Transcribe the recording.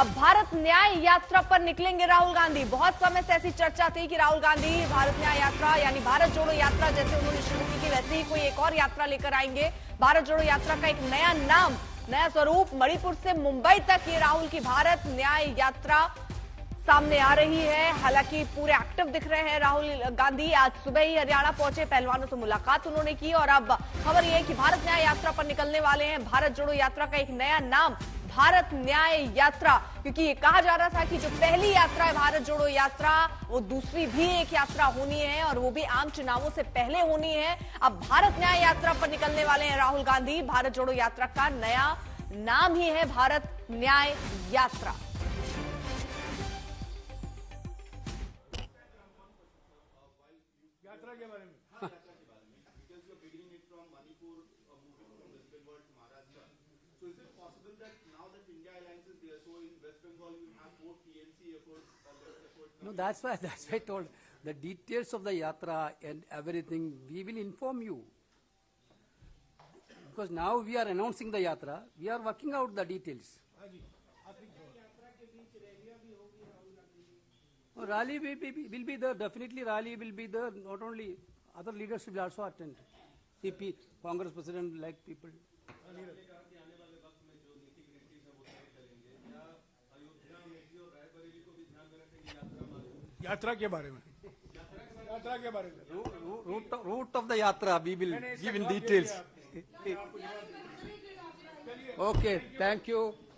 अब भारत न्याय यात्रा पर निकलेंगे राहुल गांधी। बहुत समय से ऐसी चर्चा थी कि राहुल गांधी भारत न्याय यात्रा यानी भारत जोड़ो यात्रा जैसे उन्होंने शुरू की थी, वैसे ही कोई एक और यात्रा लेकर आएंगे। भारत जोड़ो यात्रा का एक नया नाम, नया स्वरूप, मणिपुर से मुंबई तक ये राहुल की भारत न्याय यात्रा सामने आ रही है। हालांकि पूरे एक्टिव दिख रहे हैं राहुल गांधी। आज सुबह ही हरियाणा पहुंचे, पहलवानों से मुलाकात उन्होंने की और अब खबर यह है कि भारत न्याय यात्रा पर निकलने वाले हैं। भारत जोड़ो यात्रा का एक नया नाम भारत न्याय यात्रा, क्योंकि ये कहा जा रहा था कि जो पहली यात्रा है भारत जोड़ो यात्रा, वो दूसरी भी एक यात्रा होनी है और वो भी आम चुनावों से पहले होनी है। अब भारत न्याय यात्रा पर निकलने वाले हैं राहुल गांधी। भारत जोड़ो यात्रा का नया नाम ही है भारत न्याय यात्रा। यात्रा के बारे में No, that's why I told the details of the yatra and everything. We will inform you, because now we are announcing the yatra. We are working out the details. Oh, rally will be there definitely. Rally will be there. Not only other leaders will also attend. CP, Congress President, like people. यात्रा के बारे में route of the यात्रा we will give in details. Okay, thank you.